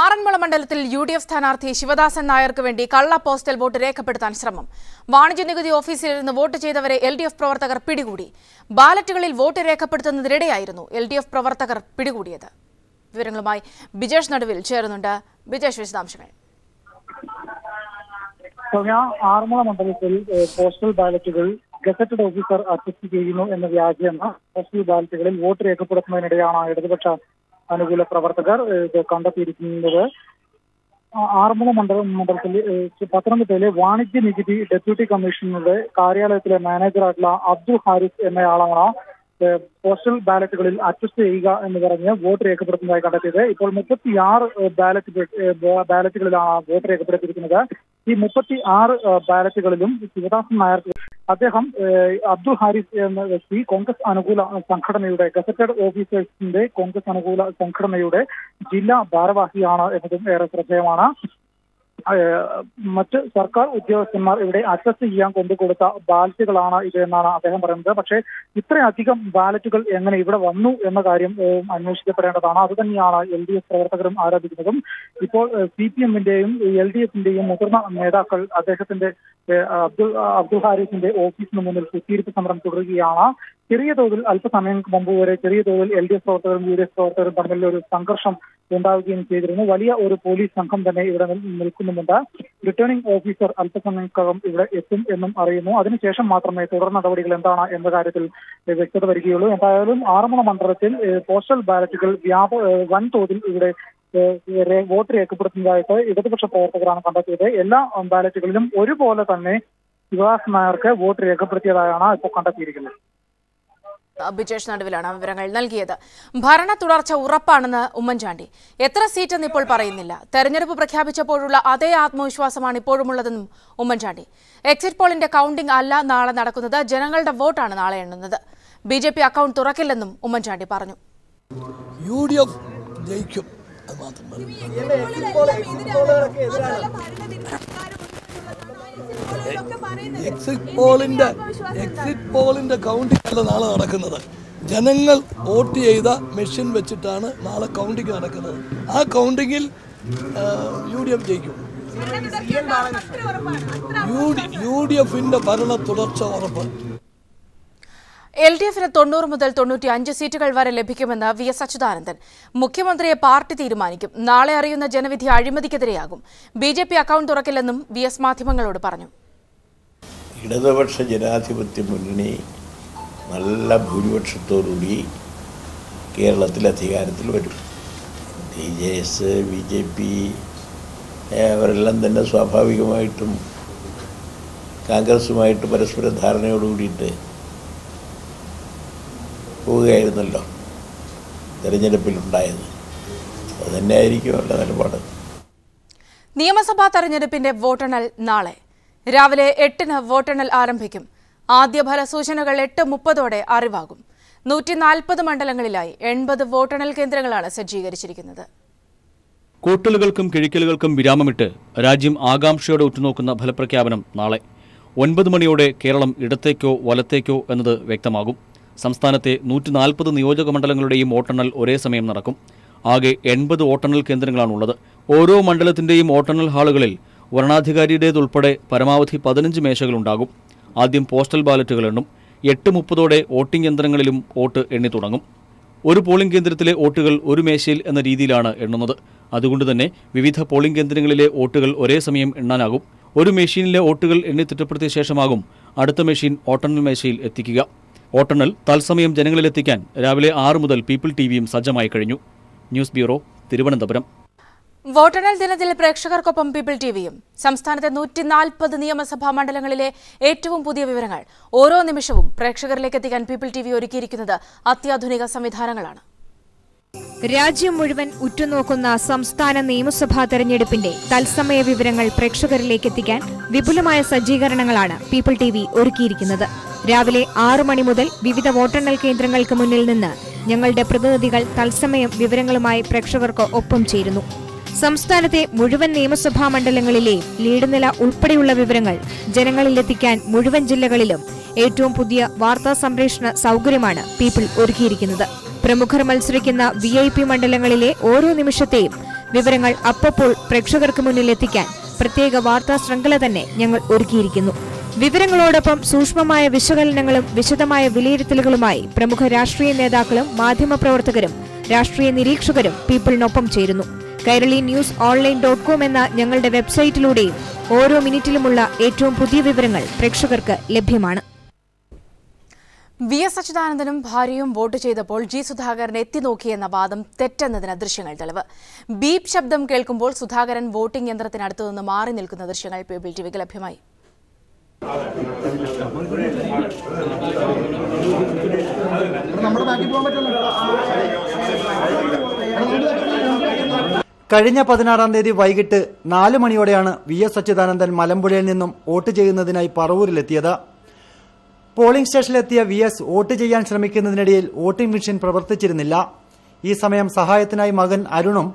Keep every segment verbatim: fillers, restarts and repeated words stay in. ആറന്മുള മണ്ഡലത്തിൽ യുഡിഎഫ് സ്ഥാനാർത്ഥി ശിവദാസൻ നായർക്ക് വേണ്ടി കള്ള പോസ്റ്റൽ വോട്ട് രേഖപ്പെടുത്താൻ ശ്രമം. വാണിജ്യ നികുതി ഓഫീസിലിരുന്ന് വോട്ട് ചെയ്തവരെ എൽഡിഎഫ് പ്രവർത്തകർ പിടികൂടി. ബാലറ്റുകളിൽ വോട്ട് രേഖപ്പെടുത്തുന്നതിനിടെയായിരുന്നു എൽഡിഎഫ് പ്രവർത്തകർ പിടികൂടിയത്. വിവരങ്ങളുമായി ബിജേഷ് നടുവിൽ ചേരുന്നുണ്ട്. ബിജേഷ്, വിശദാംശങ്ങൾ. ആറന്മുള മണ്ഡലത്തിൽ പോസ്റ്റൽ ബാലറ്റുകൾ ഗസറ്റഡ് ഓഫീസർ അറ്റസ്റ്റ് ചെയ്യുന്നു എന്ന വ്യാജേന പോസ്റ്റൽ ബാലറ്റുകളിൽ വോട്ട് രേഖപ്പെടുത്തുന്നതിനിടെയാണ് ഇടതുപക്ഷ അനുകൂല പ്രവർത്തകർ ഇത് കണ്ടെത്തിയിരിക്കുന്നത്. ആറന്മുള മണ്ഡലം മണ്ഡലത്തിൽ പത്തനംതിട്ടയിലെ വാണിജ്യ നികുതി ഡെപ്യൂട്ടി കമ്മീഷണറുടെ കാര്യാലയത്തിലെ മാനേജറായിട്ടുള്ള അബ്ദുൾ ഹാരിസ് എന്നയാളാണ് പോസ്റ്റൽ ബാലറ്റുകളിൽ അറ്റസ്റ്റ് ചെയ്യുക എന്ന് പറഞ്ഞ് വോട്ട് രേഖപ്പെടുത്തുന്നതായി കണ്ടെത്തിയത്. ഇപ്പോൾ മുപ്പത്തിയാറ് ബാലറ്റ് ബാലറ്റുകളിലാണ് വോട്ട് രേഖപ്പെടുത്തിയിരിക്കുന്നത്. ഈ മുപ്പത്തി ആറ് ബാലറ്റുകളിലും ശിവദാസൻ നായർക്ക് അദ്ദേഹം അബ്ദുൾ ഹാരിസ് എന്ന വ്യക്തി കോൺഗ്രസ് അനുകൂല സംഘടനയുടെ ഗസറ്റഡ് ഓഫീസേഴ്സിന്റെ കോൺഗ്രസ് അനുകൂല സംഘടനയുടെ ജില്ലാ ഭാരവാഹിയാണ് എന്നതും ഏറെ ശ്രദ്ധേയമാണ്. മറ്റ് സർക്കാർ ഉദ്യോഗസ്ഥന്മാർ ഇവിടെ അറ്റസ്റ്റ് ചെയ്യാൻ കൊണ്ടുകൊടുത്ത ബാലറ്റുകളാണ് ഇത് എന്നാണ് അദ്ദേഹം പറയുന്നത്. പക്ഷേ ഇത്രയധികം ബാലറ്റുകൾ എങ്ങനെ ഇവിടെ വന്നു എന്ന കാര്യം അന്വേഷിക്കപ്പെടേണ്ടതാണ്. അത് തന്നെയാണ് എൽ ഡി എഫ് പ്രവർത്തകരും ആരോപിക്കുന്നതും. ഇപ്പോൾ സി പി എമ്മിന്റെയും എൽ ഡി എഫിന്റെയും മുതിർന്ന നേതാക്കൾ അദ്ദേഹത്തിന്റെ അബ്ദുൾ അബ്ദുൾ ഹാരിസിന്റെ ഓഫീസിന് മുന്നിൽ കുത്തിയിരിപ്പ് സമരം തുടരുകയാണ്. ചെറിയ തോതിൽ അല്പസമയങ്ങൾക്ക് മുമ്പ് വരെ ചെറിയ തോതിൽ എൽ ഡി എഫ് പ്രവർത്തകരും യു ഡി എഫ് പ്രവർത്തകരും തമ്മിൽ ഒരു സംഘർഷം ഉണ്ടാവുകയും ചെയ്തിരുന്നു. വലിയ ഒരു പോലീസ് സംഘം തന്നെ ഇവിടെ നിൽക്കുന്നുമുണ്ട്. റിട്ടേണിംഗ് ഓഫീസർ അല്പസമയക്കകം ഇവിടെ എത്തും എന്നും അറിയുന്നു. അതിനുശേഷം മാത്രമേ തുടർ നടപടികൾ എന്താണ് എന്ന കാര്യത്തിൽ വ്യക്തത വരികയുള്ളൂ. എന്തായാലും ആറന്മുള മണ്ഡലത്തിൽ പോസ്റ്റൽ ബാലറ്റുകൾ വ്യാപ വൻതോതിൽ ഇവിടെ വോട്ട് രേഖപ്പെടുത്തുന്നതായിട്ട് ഇടതുപക്ഷ പ്രവർത്തകരാണ് കണ്ടെത്തിയത്. എല്ലാ ബാലറ്റുകളിലും ഒരുപോലെ തന്നെ ശിവദാസൻ നായർക്ക് വോട്ട് രേഖപ്പെടുത്തിയതായാണ് ഇപ്പോൾ കണ്ടെത്തിയിരിക്കുന്നത്. ബിജേഷ് നടുവിലാണ് വിവരങ്ങൾ നൽകിയത്. ഭരണ തുടർച്ച ഉറപ്പാണെന്ന് ഉമ്മൻചാണ്ടി. എത്ര സീറ്റെന്ന് ഇപ്പോൾ പറയുന്നില്ല. തെരഞ്ഞെടുപ്പ് പ്രഖ്യാപിച്ചപ്പോഴുള്ള അതേ ആത്മവിശ്വാസമാണ് ഇപ്പോഴുമുള്ളതെന്നും ഉമ്മൻചാണ്ടി. എക്സിറ്റ് പോളിന്റെ കൗണ്ടിംഗ് അല്ല നാളെ നടക്കുന്നത്, ജനങ്ങളുടെ വോട്ടാണ് നാളെ എണ്ണുന്നത്. ബി ജെ പി അക്കൗണ്ട് തുറക്കില്ലെന്നും ഉമ്മൻചാണ്ടി പറഞ്ഞു. യു ഡി എഫ് ജയിക്കും. എക്സിറ്റ് പോളിന്റെ എക്സിറ്റ് പോളിന്റെ കൗണ്ടിംഗ് അല്ല നാളെ നടക്കുന്നത്. ജനങ്ങൾ വോട്ട് ചെയ്ത മെഷീൻ വെച്ചിട്ടാണ് നാളെ കൗണ്ടിങ് നടക്കുന്നത്. ആ കൗണ്ടിങ്ങിൽ യു ഡി എഫ് ജയിക്കും. യു ഡി എഫിന്റെ ഭരണ തുടർച്ച ഉറപ്പ്. എൽ ഡി എഫിന് തൊണ്ണൂറ് മുതൽ തൊണ്ണൂറ്റി അഞ്ച് സീറ്റുകൾ വരെ ലഭിക്കുമെന്ന് വി എസ് അച്യുതാനന്ദൻ. മുഖ്യമന്ത്രിയെ പാർട്ടി തീരുമാനിക്കും. നാളെ അറിയുന്ന ജനവിധി അഴിമതിക്കെതിരെയാകും. ബി ജെ പി അക്കൗണ്ട് തുറക്കില്ലെന്നും വി എസ് മാധ്യമങ്ങളോട് പറഞ്ഞു. ഇടതുപക്ഷ ജനാധിപത്യ മുന്നണി നല്ല ഭൂരിപക്ഷത്തോടുകൂടി കേരളത്തിൽ അധികാരത്തിൽ വരും. T J S, B J P അവരെല്ലാം തന്നെ സ്വാഭാവികമായിട്ടും കോൺഗ്രസുമായിട്ട് പരസ്പര ധാരണയോടുകൂടിയിട്ട് പോവുകയായിരുന്നല്ലോ തെരഞ്ഞെടുപ്പിലുണ്ടായത്. അത് തന്നെയായിരിക്കുമല്ലോ നിലപാട്. നിയമസഭാ തെരഞ്ഞെടുപ്പിന്റെ വോട്ടെണ്ണൽ നാളെ രാവിലെ എട്ടിന് വോട്ടെണ്ണൽ ആരംഭിക്കും. ആദ്യ ഫലസൂചനകൾ എട്ട് മുപ്പതോടെ അറിവാകും. നൂറ്റി നാൽപ്പത് മണ്ഡലങ്ങളിലായി എൺപത് വോട്ടെണ്ണൽ കേന്ദ്രങ്ങളാണ് സജ്ജീകരിച്ചിരിക്കുന്നത്. കൂട്ടലുകൾക്കും കിഴിക്കലുകൾക്കും വിരാമമിട്ട് രാജ്യം ആകാംക്ഷയോടെ ഉറ്റുനോക്കുന്ന ഫലപ്രഖ്യാപനം നാളെ ഒൻപത് മണിയോടെ കേരളം ഇടത്തേക്കോ വലത്തേക്കോ എന്നത് വ്യക്തമാകും. സംസ്ഥാനത്തെ നൂറ്റി നാൽപ്പത് നിയോജക മണ്ഡലങ്ങളുടെയും വോട്ടെണ്ണൽ ഒരേ സമയം നടക്കും. ആകെ എൺപത് വോട്ടെണ്ണൽ കേന്ദ്രങ്ങളാണുള്ളത്. ഓരോ മണ്ഡലത്തിൻ്റെയും വോട്ടെണ്ണൽ ഹാളുകളിൽ വരണാധികാരിയുടേതുൾപ്പെടെ പരമാവധി പതിനഞ്ച് മേശകളുണ്ടാകും. ആദ്യം പോസ്റ്റൽ ബാലറ്റുകൾ എണ്ണും. എട്ട് മുപ്പതോടെ വോട്ടിംഗ് യന്ത്രങ്ങളിലും വോട്ട് എണ്ണി തുടങ്ങും. ഒരു പോളിംഗ് കേന്ദ്രത്തിലെ വോട്ടുകൾ ഒരു മേശയിൽ എന്ന രീതിയിലാണ് എണ്ണുന്നത്. അതുകൊണ്ട് തന്നെ വിവിധ പോളിംഗ് കേന്ദ്രങ്ങളിലെ വോട്ടുകൾ ഒരേ സമയം എണ്ണാനാകും. ഒരു മെഷീനിലെ വോട്ടുകൾ എണ്ണി തിട്ടപ്പെടുത്തിയ ശേഷമാകും അടുത്ത മെഷീൻ വോട്ടെണ്ണൽ മേശയിൽ എത്തിക്കുക. വോട്ടെണ്ണൽ തത്സമയം ജനങ്ങളിലെത്തിക്കാൻ രാവിലെ ആറ് മുതൽ പീപ്പിൾ ടിവിയും സജ്ജമായി കഴിഞ്ഞു. News bureau, Thiruvananthapuram. വോട്ടെണ്ണൽ ദിനത്തിൽ പ്രേക്ഷകർക്കൊപ്പം പീപ്പിൾ ടിവിയും. സംസ്ഥാനത്തെ നൂറ്റി നാൽപ്പത് നിയമസഭാ മണ്ഡലങ്ങളിലെ ഏറ്റവും പുതിയ വിവരങ്ങൾ ഓരോ നിമിഷവും പ്രേക്ഷകരിലേക്ക് എത്തിക്കാൻ പീപ്പിൾ ടിവി ഒരുക്കിയിരിക്കുന്നത് അത്യാധുനിക സംവിധാനങ്ങളാണ്. രാജ്യം മുഴുവൻ ഉറ്റുനോക്കുന്ന സംസ്ഥാന നിയമസഭാ തെരഞ്ഞെടുപ്പിന്റെ തത്സമയ വിവരങ്ങൾ പ്രേക്ഷകരിലേക്ക് എത്തിക്കാൻ വിപുലമായ സജ്ജീകരണങ്ങളാണ് പീപ്പിൾ ടിവി ഒരുക്കിയിരിക്കുന്നത്. രാവിലെ ആറു മണി മുതൽ വിവിധ വോട്ടെണ്ണൽ കേന്ദ്രങ്ങൾക്ക് മുന്നിൽ നിന്ന് ഞങ്ങളുടെ പ്രതിനിധികൾ തത്സമയം വിവരങ്ങളുമായി പ്രേക്ഷകർക്ക് ഒപ്പം ചേരുന്നു. സംസ്ഥാനത്തെ മുഴുവൻ നിയമസഭാ മണ്ഡലങ്ങളിലെ ലീഡ് നില ഉൾപ്പെടെയുള്ള വിവരങ്ങൾ ജനങ്ങളിലെത്തിക്കാൻ മുഴുവൻ ജില്ലകളിലും ഏറ്റവും പുതിയ വാർത്താ സംപ്രേഷണ സൗകര്യമാണ് പീപ്പിൾ ഒരുക്കിയിരിക്കുന്നത്. പ്രമുഖർ മത്സരിക്കുന്ന വി ഐ പി മണ്ഡലങ്ങളിലെ ഓരോ നിമിഷത്തെയും വിവരങ്ങൾ അപ്പോൾ പ്രേക്ഷകർക്ക് മുന്നിലെത്തിക്കാൻ പ്രത്യേക വാർത്താ ശൃംഖല തന്നെ ഞങ്ങൾ ഒരുക്കിയിരിക്കുന്നു. വിവരങ്ങളോടൊപ്പം സൂക്ഷ്മമായ വിശകലനങ്ങളും വിശദമായ വിലയിരുത്തലുകളുമായി പ്രമുഖ രാഷ്ട്രീയ നേതാക്കളും മാധ്യമപ്രവർത്തകരും രാഷ്ട്രീയ നിരീക്ഷകരും പീപ്പിളിനൊപ്പം ചേരുന്നു. Kairali news online dot com എന്ന ഞങ്ങളുടെ വെബ്സൈറ്റിലൂടെയും ഓരോ മിനിറ്റിലുമുള്ള ഏറ്റവും പുതിയ വിവരങ്ങൾ പ്രേക്ഷകർക്ക് ലഭ്യമാണ്. വി എസ് അച്യുതാനന്ദനും ഭാര്യയും വോട്ട് ചെയ്തപ്പോൾ ജി സുധാകരൻ എത്തിനോക്കിയെന്ന വാദം തെറ്റെന്നതിന് ദൃശ്യങ്ങൾ തെളിവ്. ബീപ് ശബ്ദം കേൾക്കുമ്പോൾ സുധാകരൻ വോട്ടിംഗ് യന്ത്രത്തിനടുത്തു നിന്ന് മാറി നിൽക്കുന്ന ദൃശ്യങ്ങൾ പീപ്പിൾ ടിവിക്ക് ലഭ്യമായി. കഴിഞ്ഞ പതിനാറാം തീയതി വൈകിട്ട് നാല് മണിയോടെയാണ് വി എസ് അച്യുതാനന്ദൻ മലമ്പുഴയിൽ നിന്നും വോട്ട് ചെയ്യുന്നതിനായി പറവൂരിലെത്തിയത്. പോളിംഗ് സ്റ്റേഷനിലെത്തിയ വി എസ് വോട്ട് ചെയ്യാൻ ശ്രമിക്കുന്നതിനിടയിൽ വോട്ടിംഗ് മെഷീൻ പ്രവർത്തിച്ചിരുന്നില്ല. ഈ സമയം സഹായത്തിനായി മകൻ അരുണും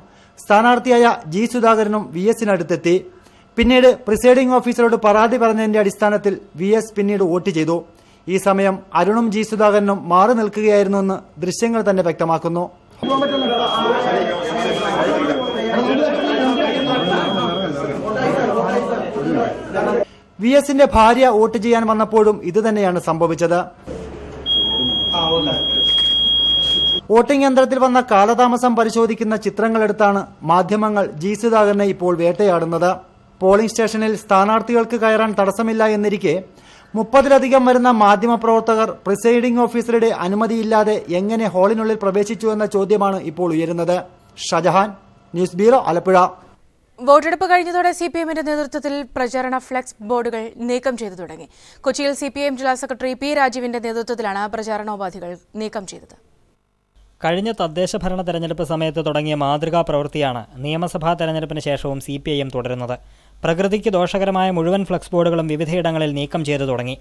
സ്ഥാനാർത്ഥിയായ ജി സുധാകരനും വി എസിനടുത്തെത്തി. പിന്നീട് പ്രിസൈഡിംഗ് ഓഫീസറോട് പരാതി പറഞ്ഞതിന്റെ അടിസ്ഥാനത്തിൽ വി എസ് പിന്നീട് വോട്ട് ചെയ്തു. ഈ സമയം അരുണും ജി സുധാകരനും മാറി നിൽക്കുകയായിരുന്നുവെന്ന് ദൃശ്യങ്ങൾ തന്നെ വ്യക്തമാക്കുന്നു. വി എസിന്റെ ഭാര്യ വോട്ട് ചെയ്യാൻ വന്നപ്പോഴും ഇതുതന്നെയാണ് സംഭവിച്ചത്. വോട്ടിംഗ് യന്ത്രത്തിൽ വന്ന കാലതാമസം പരിശോധിക്കുന്ന ചിത്രങ്ങളെടുത്താണ് മാധ്യമങ്ങൾ ജി സുധാകരനെ ഇപ്പോൾ വേട്ടയാടുന്നത്. പോളിംഗ് സ്റ്റേഷനിൽ സ്ഥാനാർത്ഥികൾക്ക് കയറാൻ തടസ്സമില്ല എന്നിരിക്കെ മുപ്പതിലധികം വരുന്ന മാധ്യമപ്രവർത്തകർ പ്രിസൈഡിംഗ് ഓഫീസറുടെ അനുമതിയില്ലാതെ എങ്ങനെ ഹാളിനുള്ളിൽ പ്രവേശിച്ചു എന്ന ചോദ്യമാണ് ഇപ്പോൾ ഉയരുന്നത്. Shajahan, news bureau, Alappuzha. വോട്ടെടുപ്പ് കഴിഞ്ഞതോടെ സി പി എമ്മിന്റെ നേതൃത്വത്തിൽ പ്രചാരണ ഫ്ളക്സ് ബോർഡുകൾ നീക്കം ചെയ്തു തുടങ്ങി. കൊച്ചിയിൽ സി പി എം ജില്ലാ സെക്രട്ടറി പി രാജീവിന്റെ നേതൃത്വത്തിലാണ് പ്രചാരണോപാധികൾ നീക്കം ചെയ്തത്. കഴിഞ്ഞ തദ്ദേശഭരണ തെരഞ്ഞെടുപ്പ് സമയത്ത് തുടങ്ങിയ മാതൃകാ പ്രവൃത്തിയാണ് നിയമസഭാ തെരഞ്ഞെടുപ്പിന് ശേഷവും സി പി ഐ എം തുടരുന്നത്. പ്രകൃതിക്ക് ദോഷകരമായ മുഴുവൻ ഫ്ലക്സ് ബോർഡുകളും വിവിധയിടങ്ങളിൽ നീക്കം ചെയ്തു തുടങ്ങി.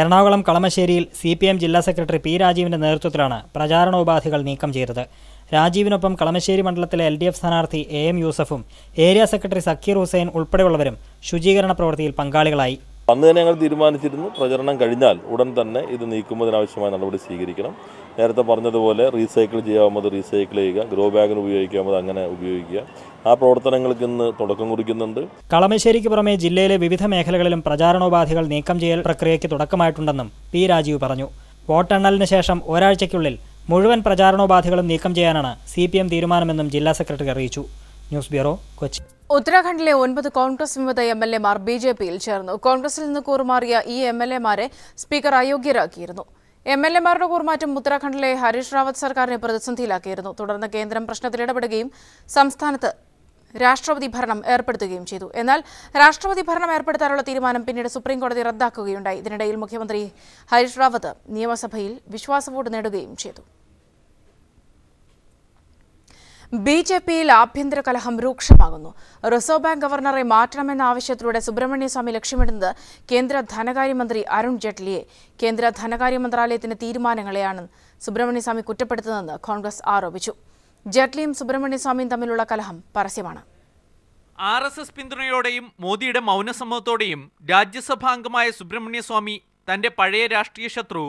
എറണാകുളം കളമശ്ശേരിയിൽ സി പി എം ജില്ലാ സെക്രട്ടറി പി രാജീവിന്റെ നേതൃത്വത്തിലാണ് പ്രചാരണോപാധികൾ നീക്കം ചെയ്തത്. രാജീവിനൊപ്പം കളമശ്ശേരി മണ്ഡലത്തിലെ എൽ ഡി എഫ് സ്ഥാനാർത്ഥി എ എം യൂസഫും ഏരിയ സെക്രട്ടറി സക്കീർ ഹുസൈൻ ഉൾപ്പെടെയുള്ളവരും ശുചീകരണ പ്രവൃത്തിയിൽ പങ്കാളികളായി. അന്ന് തന്നെ ഞങ്ങൾ തീരുമാനിച്ചിരുന്നു, പ്രചരണം കഴിഞ്ഞാൽ ഉടൻ തന്നെ ഇത് നീക്കുന്നതിനാവശ്യമായ നടപടി സ്വീകരിക്കണം. നേരത്തെ പറഞ്ഞതുപോലെ റീസൈക്കിൾ ചെയ്യാവുന്നത് റീസൈക്കിൾ ചെയ്യുക, ഗ്രോ ബാഗിന് ഉപയോഗിക്കാവുന്നത് അങ്ങനെ ഉപയോഗിക്കുക. ആ പ്രവർത്തനങ്ങൾക്ക് ഇന്ന് തുടക്കം കുറിക്കുന്നുണ്ട്. കളമശ്ശേരിക്ക് പുറമെ ജില്ലയിലെ വിവിധ മേഖലകളിലും പ്രചാരണോപാധികൾ നീക്കം ചെയ്യൽ പ്രക്രിയയ്ക്ക് തുടക്കമായിട്ടുണ്ടെന്നും പി രാജീവ് പറഞ്ഞു. വോട്ടെണ്ണലിന് ശേഷം ഒരാഴ്ചയ്ക്കുള്ളിൽ മുഴുവൻ പ്രചാരണോപാധികളും നീക്കം ചെയ്യാനാണ് സി പി എം തീരുമാനമെന്നും ജില്ലാ സെക്രട്ടറി അറിയിച്ചു. News bureau, Kochi. ഉത്തരാഖണ്ഡിലെ ഒൻപത് കോൺഗ്രസ് വിമത എം എൽ എമാർ ബി ജെ പിയിൽ ചേർന്നു. കോൺഗ്രസിൽ നിന്ന് കൂറുമാറിയ ഈ എം എൽ എമാരെ സ്പീക്കർ അയോഗ്യരാക്കിയിരുന്നു. എം എൽ എമാരുടെ കൂറുമാറ്റം ഉത്തരാഖണ്ഡിലെ ഹരീഷ് റാവത്ത് സർക്കാരിനെ പ്രതിസന്ധിയിലാക്കിയിരുന്നു. തുടർന്ന് കേന്ദ്രം പ്രശ്നത്തിൽ ഇടപെടുകയും സംസ്ഥാനത്ത് രാഷ്ട്രപതി ഭരണം ഏർപ്പെടുത്തുകയും ചെയ്തു. എന്നാൽ രാഷ്ട്രപതി ഭരണം ഏർപ്പെടുത്താനുള്ള തീരുമാനം പിന്നീട് സുപ്രീംകോടതി റദ്ദാക്കുകയുണ്ടായി. ഇതിനിടയിൽ മുഖ്യമന്ത്രി ഹരീഷ് റാവത്ത് നിയമസഭയിൽ വിശ്വാസ വോട്ട് നേടുകയും ചെയ്തു. ബി ജെ പിയിൽ ആഭ്യന്തര കലഹം രൂക്ഷമാകുന്നു. റിസർവ് ബാങ്ക് ഗവർണറെ മാറ്റണമെന്ന ആവശ്യത്തിലൂടെ സുബ്രഹ്മണ്യസ്വാമി ലക്ഷ്യമിടുന്നത് കേന്ദ്ര ധനകാര്യമന്ത്രി അരുൺ ജെയ്റ്റ്ലിയെ കേന്ദ്ര ധനകാര്യ മന്ത്രാലയത്തിന്റെ തീരുമാനങ്ങളെയാണ് സുബ്രഹ്മണ്യസ്വാമി കുറ്റപ്പെടുത്തുന്നതെന്ന് കോൺഗ്രസ് ആരോപിച്ചു. ജെയ്റ്റ്ലിയും സുബ്രഹ്മണ്യസ്വാമിയും തമ്മിലുള്ള കലഹം പരസ്യമാണ്. ആർ എസ് എസ് പിന്തുണയോടെയും മോദിയുടെ മൗനസമ്മതത്തോടെയും രാജ്യസഭാംഗമായ സുബ്രഹ്മണ്യസ്വാമി തന്റെ പഴയ രാഷ്ട്രീയ ശത്രു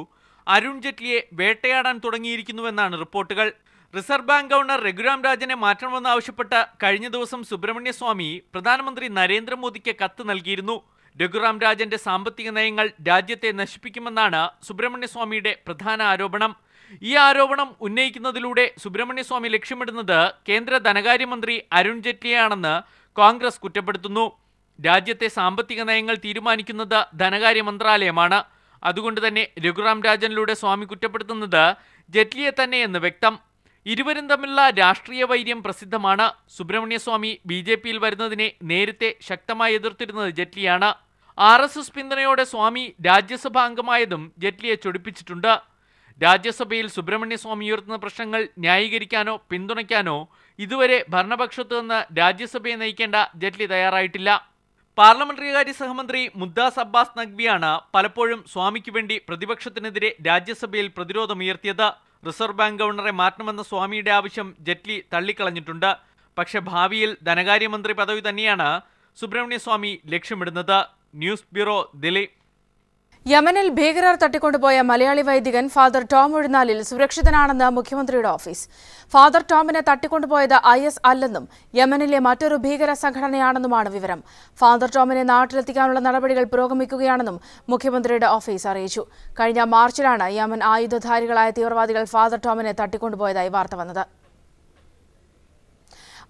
അരുൺ ജെയ്റ്റ്ലിയെ വേട്ടയാടാൻ തുടങ്ങിയിരിക്കുന്നുവെന്നാണ് റിപ്പോർട്ടുകൾ. റിസർവ് ബാങ്ക് ഗവർണർ രഘുറാം രാജനെ മാറ്റണമെന്നാവശ്യപ്പെട്ട് കഴിഞ്ഞ ദിവസം സുബ്രഹ്മണ്യസ്വാമി പ്രധാനമന്ത്രി നരേന്ദ്രമോദിക്ക് കത്ത് നൽകിയിരുന്നു. രഘുറാം രാജന്റെ സാമ്പത്തിക നയങ്ങൾ രാജ്യത്തെ നശിപ്പിക്കുമെന്നാണ് സുബ്രഹ്മണ്യസ്വാമിയുടെ പ്രധാന ആരോപണം. ഈ ആരോപണം ഉന്നയിക്കുന്നതിലൂടെ സുബ്രഹ്മണ്യസ്വാമി ലക്ഷ്യമിടുന്നത് കേന്ദ്ര ധനകാര്യമന്ത്രി അരുൺ ജെയ്റ്റ്ലിയാണെന്ന് കോൺഗ്രസ് കുറ്റപ്പെടുത്തുന്നു. രാജ്യത്തെ സാമ്പത്തിക നയങ്ങൾ തീരുമാനിക്കുന്നത് ധനകാര്യ മന്ത്രാലയമാണ്. അതുകൊണ്ട് തന്നെ രഘുറാം രാജനിലൂടെ സ്വാമി കുറ്റപ്പെടുത്തുന്നത് ജെയ്റ്റ്ലിയെ തന്നെയെന്ന് വ്യക്തം. ഇരുവരും തമ്മിലുള്ള രാഷ്ട്രീയ വൈര്യം പ്രസിദ്ധമാണ്. സുബ്രഹ്മണ്യസ്വാമി ബി ജെ പിയിൽ വരുന്നതിനെ നേരത്തെ ശക്തമായി എതിർത്തിരുന്നത് ജെയ്റ്റ്ലിയാണ്. ആർ എസ് എസ് പിന്തുണയോടെ സ്വാമി രാജ്യസഭാ അംഗമായതും ജെയ്റ്റ്ലിയെ ചൊടിപ്പിച്ചിട്ടുണ്ട്. രാജ്യസഭയിൽ സുബ്രഹ്മണ്യസ്വാമി ഉയർത്തുന്ന പ്രശ്നങ്ങൾ ന്യായീകരിക്കാനോ പിന്തുണയ്ക്കാനോ ഇതുവരെ ഭരണപക്ഷത്തു നിന്ന് രാജ്യസഭയെ നയിക്കേണ്ട ജെയ്റ്റ്ലി തയ്യാറായിട്ടില്ല. പാർലമെന്ററികാര്യ സഹമന്ത്രി മുദ്ദാസ് അബ്ബാസ് നഖ്വിയാണ് പലപ്പോഴും സ്വാമിക്ക് വേണ്ടി പ്രതിപക്ഷത്തിനെതിരെ രാജ്യസഭയിൽ പ്രതിരോധമുയർത്തിയത്. റിസർവ് ബാങ്ക് ഗവർണറെ മാറ്റണമെന്ന സ്വാമിയുടെ ആവശ്യം ജെയ്റ്റ്ലി തള്ളിക്കളഞ്ഞിട്ടുണ്ട്. പക്ഷേ ഭാവിയിൽ ധനകാര്യമന്ത്രി പദവി തന്നെയാണ് സുബ്രഹ്മണ്യസ്വാമി ലക്ഷ്യമിടുന്നത്. News bureau, Delhi. യമനിൽ ഭീകരർ തട്ടിക്കൊണ്ടുപോയ മലയാളി വൈദികൻ ഫാദർ ടോം ഉഴുന്നാലിൽ സുരക്ഷിതനാണെന്ന് മുഖ്യമന്ത്രിയുടെ ഓഫീസ്. ഫാദർ ടോമിനെ തട്ടിക്കൊണ്ടുപോയത് ഐ എസ് അല്ലെന്നും യമനിലെ മറ്റൊരു ഭീകര സംഘടനയാണെന്നുമാണ് വിവരം. ഫാദർ ടോമിനെ നാട്ടിലെത്തിക്കാനുള്ള നടപടികൾ പുരോഗമിക്കുകയാണെന്നും മുഖ്യമന്ത്രിയുടെ ഓഫീസ് അറിയിച്ചു. കഴിഞ്ഞ മാർച്ചിലാണ് യമൻ ആയുധധാരികളായ തീവ്രവാദികൾ ഫാദർ ടോമിനെ തട്ടിക്കൊണ്ടുപോയതായി വാർത്ത വന്നത്.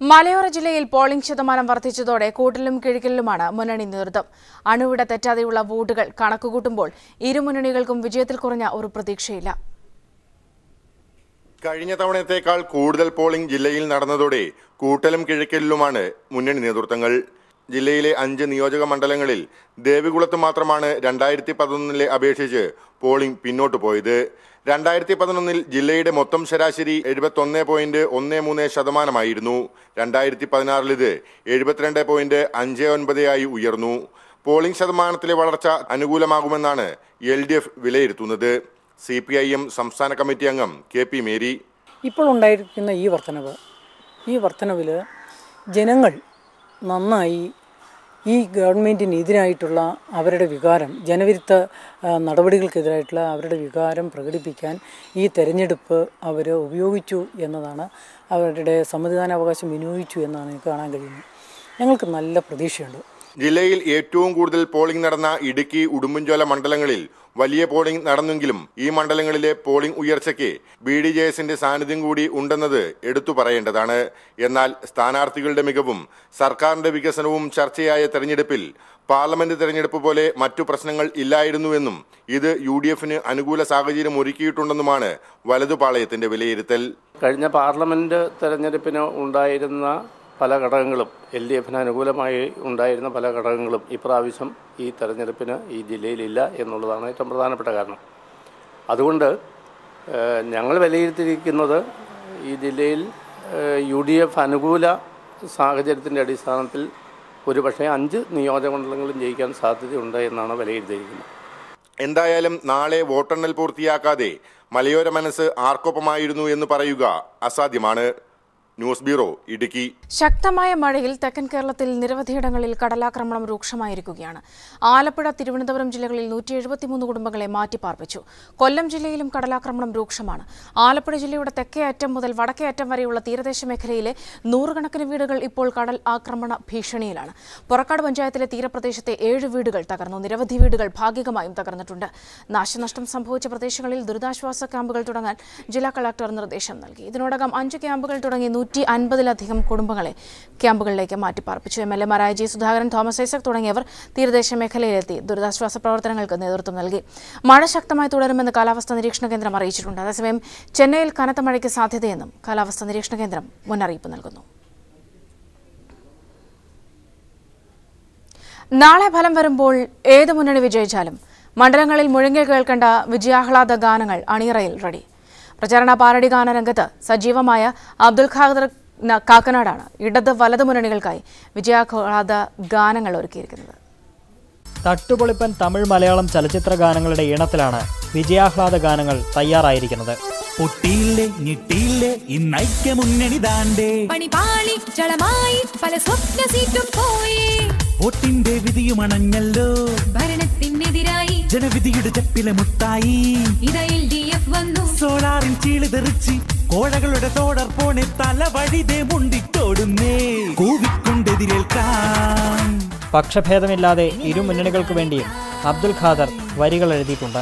മലയോര ജില്ലയിൽ പോളിംഗ് ശതമാനം വർദ്ധിച്ചതോടെ കൂട്ടിലും കിഴക്കിലുമാണ് മുന്നണി നേതൃത്വം. അണുവിട തെറ്റാതെയുള്ള വോട്ടുകൾ കണക്കുകൂട്ടുമ്പോൾ ഇരുമുന്നണികൾക്കും വിജയത്തിൽ കുറഞ്ഞ ഒരു പ്രതീക്ഷയില്ല. കഴിഞ്ഞ തവണത്തേക്കാൾ കൂടുതൽ പോളിംഗ് ജില്ലയിൽ നടന്നതോടെ കൂട്ടലും കിഴക്കിലുമാണ് മുന്നണി നേതൃത്വങ്ങൾ. ജില്ലയിലെ അഞ്ച് നിയോജക മണ്ഡലങ്ങളിൽ ദേവികുളത്ത് മാത്രമാണ് രണ്ടായിരത്തി പതിനൊന്നിലെ അപേക്ഷിച്ച് പോളിംഗ് പിന്നോട്ട് പോയത്. രണ്ടായിരത്തി പതിനൊന്നിൽ ജില്ലയുടെ മൊത്തം ശരാശരി എഴുപത്തി ഒന്ന് പോയിന്റ് ഒന്ന് മൂന്ന് ശതമാനമായിരുന്നു. രണ്ടായിരത്തി പതിനാറിൽ ഇത് എഴുപത്തിരണ്ട് പോയിന്റ് അഞ്ച് ഒൻപത് ആയി ഉയർന്നു. പോളിംഗ് ശതമാനത്തിലെ വളർച്ച അനുകൂലമാകുമെന്നാണ് എൽ ഡി എഫ് വിലയിരുത്തുന്നത്. സി പി ഐ എം സംസ്ഥാന കമ്മിറ്റി അംഗം കെ പി മേരി, ഇപ്പോൾ ഉണ്ടായിരിക്കുന്ന ഈ വർധനവ് ഈ വർധനവിൽ ജനങ്ങൾ നന്നായി ഈ ഗവൺമെൻറ്റിനെതിരായിട്ടുള്ള അവരുടെ വികാരം, ജനവിരുദ്ധ നടപടികൾക്കെതിരായിട്ടുള്ള അവരുടെ വികാരം പ്രകടിപ്പിക്കാൻ ഈ തെരഞ്ഞെടുപ്പ് അവർ ഉപയോഗിച്ചു എന്നതാണ്, അവരുടെ സമ്മതിദാനാവകാശം വിനിയോഗിച്ചു എന്നാണ് എനിക്ക് കാണാൻ കഴിയുന്നത്. ഞങ്ങൾക്ക് നല്ല പ്രതീക്ഷയുണ്ട്. ജില്ലയിൽ ഏറ്റവും കൂടുതൽ പോളിംഗ് നടന്ന ഇടുക്കി, ഉടുമ്പൻചോല മണ്ഡലങ്ങളിൽ വലിയ പോളിംഗ് നടന്നെങ്കിലും ഈ മണ്ഡലങ്ങളിലെ പോളിംഗ് ഉയർച്ചയ്ക്ക് ബി ഡി ജെ എസിന്റെ സാന്നിധ്യം കൂടി ഉണ്ടെന്നത് എടുത്തു പറയേണ്ടതാണ്. എന്നാൽ സ്ഥാനാർത്ഥികളുടെ മികവും സർക്കാരിന്റെ വികസനവും ചർച്ചയായ തെരഞ്ഞെടുപ്പിൽ പാർലമെന്റ് തെരഞ്ഞെടുപ്പ് പോലെ മറ്റു പ്രശ്നങ്ങൾ ഇല്ലായിരുന്നുവെന്നും ഇത് യു ഡി എഫിന് അനുകൂല സാഹചര്യം ഒരുക്കിയിട്ടുണ്ടെന്നുമാണ് വലതുപാളയത്തിന്റെ വിലയിരുത്തൽ. കഴിഞ്ഞ പാർലമെന്റ് തെരഞ്ഞെടുപ്പിന് ഉണ്ടായിരുന്ന പല ഘടകങ്ങളും എൽ ഡി എഫിന് അനുകൂലമായി ഉണ്ടായിരുന്ന പല ഘടകങ്ങളും ഇപ്രാവശ്യം ഈ തെരഞ്ഞെടുപ്പിന് ഈ ജില്ലയിലില്ല എന്നുള്ളതാണ് ഏറ്റവും പ്രധാനപ്പെട്ട കാരണം. അതുകൊണ്ട് ഞങ്ങൾ വിലയിരുത്തിയിരിക്കുന്നത് ഈ ജില്ലയിൽ യു ഡി എഫ് അനുകൂല സാഹചര്യത്തിൻ്റെ അടിസ്ഥാനത്തിൽ ഒരുപക്ഷെ അഞ്ച് നിയോജകമണ്ഡലങ്ങളും ജയിക്കാൻ സാധ്യതയുണ്ട് എന്നാണ് വിലയിരുത്തിയിരിക്കുന്നത്. എന്തായാലും നാളെ വോട്ടെണ്ണൽ പൂർത്തിയാക്കാതെ മലയോര മനസ്സ് ആർക്കൊപ്പമായിരുന്നു എന്ന് പറയുക അസാധ്യമാണ്. News bureau, Idukki. ശക്തമായ മഴയിൽ തെക്കൻ കേരളത്തിൽ നിരവധിയിടങ്ങളിൽ കടലാക്രമണം രൂക്ഷമായിരിക്കുകയാണ്. ആലപ്പുഴ, തിരുവനന്തപുരം ജില്ലകളിൽ നൂറ്റി എഴുപത്തിമൂന്ന് കുടുംബങ്ങളെ മാറ്റിപ്പാർപ്പിച്ചു. കൊല്ലം ജില്ലയിലും കടലാക്രമണം രൂക്ഷമാണ്. ആലപ്പുഴ ജില്ലയുടെ തെക്കേ അറ്റം മുതൽ വടക്കേ അറ്റം വരെയുള്ള തീരദേശ മേഖലയിലെ നൂറുകണക്കിന് വീടുകൾ ഇപ്പോൾ കടൽ ആക്രമണ ഭീഷണിയിലാണ്. പുറക്കാട് പഞ്ചായത്തിലെ തീരപ്രദേശത്തെ ഏഴ് വീടുകൾ തകർന്നു. നിരവധി വീടുകൾ ഭാഗികമായും തകർന്നിട്ടുണ്ട്. നാശനഷ്ടം സംഭവിച്ച പ്രദേശങ്ങളിൽ ദുരിതാശ്വാസ ക്യാമ്പുകൾ തുടങ്ങാൻ ജില്ലാ കളക്ടർ നിർദ്ദേശം നൽകി. ഇതിനോടകം അഞ്ച് ക്യാമ്പുകൾ തുടങ്ങി നൂറ്റി അൻപതിലധികം കുടുംബങ്ങളെ ക്യാമ്പുകളിലേക്ക് മാറ്റിപ്പാർപ്പിച്ചു. എം എൽ എമാരായ ജി സുധാകരൻ, തോമസ് ഐസക് തുടങ്ങിയവർ തീരദേശ മേഖലയിലെത്തി ദുരിതാശ്വാസ പ്രവർത്തനങ്ങൾക്ക് നേതൃത്വം നൽകി. മഴ ശക്തമായി തുടരുമെന്ന് കാലാവസ്ഥാ നിരീക്ഷണ കേന്ദ്രം അറിയിച്ചിട്ടുണ്ട്. അതേസമയം ചെന്നൈയിൽ കനത്ത മഴയ്ക്ക് സാധ്യതയെന്നും കാലാവസ്ഥാ നിരീക്ഷണ കേന്ദ്രം മുന്നറിയിപ്പ് നൽകുന്നു. നാളെ ഫലം വരുമ്പോൾ ഏത് മുന്നണി വിജയിച്ചാലും മണ്ഡലങ്ങളിൽ മുഴങ്ങി കേൾക്കേണ്ട വിജയാഹ്ലാദ ഗാനങ്ങൾ അണിയറയിൽ റെഡി. പ്രചാരണ പാരടി ഗാനരംഗത്ത് സജീവമായ അബ്ദുൽ ഖാദർ കാക്കനാടാണ് ഇടത് വലത് മുന്നണികൾക്കായി വിജയാഹ്ലാദ ഗാനങ്ങൾ ഒരുക്കിയിരിക്കുന്നത്. തട്ടുപൊളിപ്പൻ തമിഴ് മലയാളം ചലച്ചിത്ര ഗാനങ്ങളുടെ ഇണത്തിലാണ് വിജയാഹ്ലാദ ഗാനങ്ങൾ തയ്യാറായിരിക്കുന്നത്. വോട്ടിന്റെ വിധിയുമണഞ്ഞല്ലോ, ഭരണത്തിനെതിരായി ജനവിധിയുടെ ചപ്പിലെ മുട്ടായി ഇതാ എൽ ഡി എഫ് വന്നു. സോളാറിൽ ചീളി തെറിച്ച് കോഴകളുടെ തോടർ പോണെ തല വഴിതേ മുണ്ടിത്തോടുന്നേ കൂവിക്കൊണ്ടെതിരേൽക്കാൻ. പക്ഷഭേദമില്ലാതെ ഇരു മുന്നണികൾക്ക് വേണ്ടിയും അബ്ദുൽ ഖാദർ വരികൾ എഴുതിയിട്ടുണ്ട്.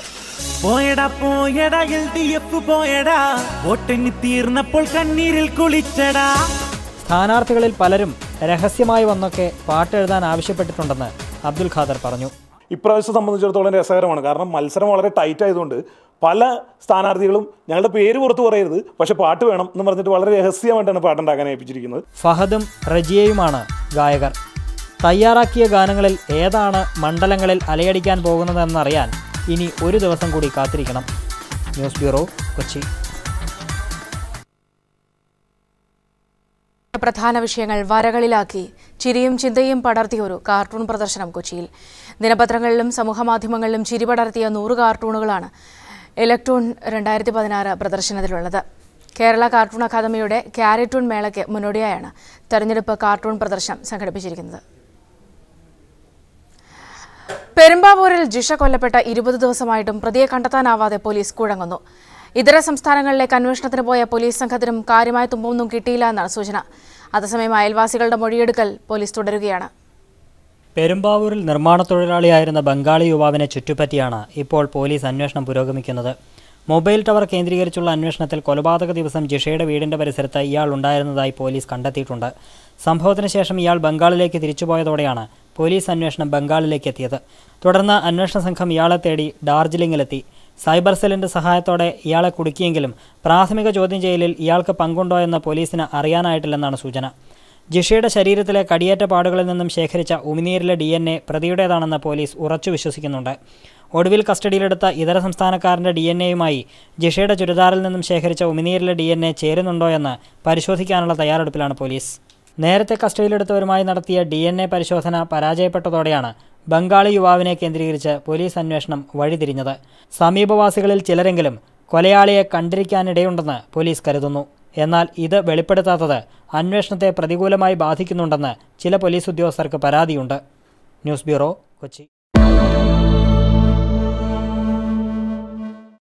പോയടാ പോയടാ എൽ ഡി എഫ് പോയടാ, വോട്ടെണ്ണി തീർന്നപ്പോൾ കണ്ണീരിൽ കുളിച്ചടാ. സ്ഥാനാർത്ഥികളിൽ പലരും രഹസ്യമായി വന്നൊക്കെ പാട്ടെഴുതാൻ ആവശ്യപ്പെട്ടിട്ടുണ്ടെന്ന് അബ്ദുൽ ഖാദർ പറഞ്ഞു. ഇപ്രാവശ്യം സംബന്ധിച്ചിടത്തോളം രസകരമാണ്. കാരണം മത്സരം വളരെ ടൈറ്റ് ആയതുകൊണ്ട് പല സ്ഥാനാർത്ഥികളും ഞങ്ങളുടെ പേര് പുറത്തു പറയരുത്, പക്ഷെ പാട്ട് വേണം എന്ന് പറഞ്ഞിട്ട് വളരെ രഹസ്യമായിട്ടാണ് പാട്ടുണ്ടാക്കാൻ ഏൽപ്പിച്ചിരിക്കുന്നത്. ഫഹദും റജിയയുമാണ് ഗായകർ. തയ്യാറാക്കിയ ഗാനങ്ങളിൽ ഏതാണ് മണ്ഡലങ്ങളിൽ അലയടിക്കാൻ പോകുന്നതെന്നറിയാൻ ഇനി ഒരു ദിവസം കൂടി കാത്തിരിക്കണം. News bureau, Kochi. പ്രധാന വിഷയങ്ങൾ വരകളിലാക്കി ചിരിയും ചിന്തയും പടർത്തിയ ഒരു കാർട്ടൂൺ പ്രദർശനം കൊച്ചിയിൽ. ദിനപത്രങ്ങളിലും സമൂഹമാധ്യമങ്ങളിലും ചിരി പടർത്തിയ നൂറ് കാർട്ടൂണുകളാണ് ഇലക്ട്രോൺ രണ്ടായിരത്തി പതിനാറ് പ്രദർശനത്തിലുള്ളത്. കേരള കാർട്ടൂൺ അക്കാദമിയുടെ കാരറ്റൂൺ മേളയ്ക്ക് മുന്നോടിയായാണ് തെരഞ്ഞെടുപ്പ് കാർട്ടൂൺ പ്രദർശനം സംഘടിപ്പിച്ചിരിക്കുന്നത്. പെരുമ്പാവൂരിൽ ജിഷ കൊല്ലപ്പെട്ട ഇരുപത് ദിവസമായിട്ടും പ്രതിയെ കണ്ടെത്താനാവാതെ പോലീസ് കുഴങ്ങുന്നു. ഇതര സംസ്ഥാനങ്ങളിലേക്ക് അന്വേഷണത്തിന് പോയ പോലീസ് സംഘത്തിനും കാര്യമായ തുമ്പൊന്നും കിട്ടിയില്ല എന്നാണ് സൂചന. അതേസമയം അയൽവാസികളുടെ മൊഴിയെടുക്കൽ പോലീസ് തുടരുകയാണ്. പെരുമ്പാവൂരിൽ നിർമ്മാണ തൊഴിലാളിയായിരുന്ന ബംഗാളി യുവാവിനെ ചുറ്റിപ്പറ്റിയാണ് ഇപ്പോൾ പോലീസ് അന്വേഷണം പുരോഗമിക്കുന്നത്. മൊബൈൽ ടവർ കേന്ദ്രീകരിച്ചുള്ള അന്വേഷണത്തിൽ കൊലപാതക ദിവസം ജിഷയുടെ വീടിൻ്റെ പരിസരത്ത് ഇയാൾ ഉണ്ടായിരുന്നതായി പോലീസ് കണ്ടെത്തിയിട്ടുണ്ട്. സംഭവത്തിന് ശേഷം ഇയാൾ ബംഗാളിലേക്ക് തിരിച്ചുപോയതോടെയാണ് പോലീസ് അന്വേഷണം ബംഗാളിലേക്ക് എത്തിയത്. തുടർന്ന് അന്വേഷണ സംഘം ഇയാളെ തേടി ഡാർജിലിംഗിലെത്തി. സൈബർ സെല്ലിൻ്റെ സഹായത്തോടെ ഇയാളെ കുടുക്കിയെങ്കിലും പ്രാഥമിക ചോദ്യം ചെയ്യലിൽ ഇയാൾക്ക് പങ്കുണ്ടോ എന്ന് പോലീസിന് അറിയാനായിട്ടില്ലെന്നാണ് സൂചന. ജിഷയുടെ ശരീരത്തിലെ കടിയേറ്റ പാടുകളിൽ നിന്നും ശേഖരിച്ച ഉമിനീരിലെ ഡി എൻ എ പ്രതിയുടേതാണെന്ന് പോലീസ് ഉറച്ചു വിശ്വസിക്കുന്നുണ്ട്. ഒടുവിൽ കസ്റ്റഡിയിലെടുത്ത ഇതര സംസ്ഥാനക്കാരൻ്റെ ഡി എൻ എയുമായി ജിഷയുടെ ചുരിദാറിൽ നിന്നും ശേഖരിച്ച ഉമിനീരിലെ ഡി എൻ എ ചേരുന്നുണ്ടോയെന്ന് പരിശോധിക്കാനുള്ള തയ്യാറെടുപ്പിലാണ് പോലീസ്. നേരത്തെ കസ്റ്റഡിയിലെടുത്തവരുമായി നടത്തിയ ഡി എൻ എ പരിശോധന പരാജയപ്പെട്ടതോടെയാണ് ബംഗാളി യുവാവിനെ കേന്ദ്രീകരിച്ച് പോലീസ് അന്വേഷണം വഴിതിരിഞ്ഞത്. സമീപവാസികളിൽ ചിലരെങ്കിലും കൊലയാളിയെ കണ്ടിരിക്കാനിടയുണ്ടെന്ന് പോലീസ് കരുതുന്നു. എന്നാൽ ഇത് വെളിപ്പെടുത്താത്തത് അന്വേഷണത്തെ പ്രതികൂലമായി ബാധിക്കുന്നുണ്ടെന്ന് ചില പോലീസ് ഉദ്യോഗസ്ഥർക്ക് പരാതിയുണ്ട്. News bureau, Kochi.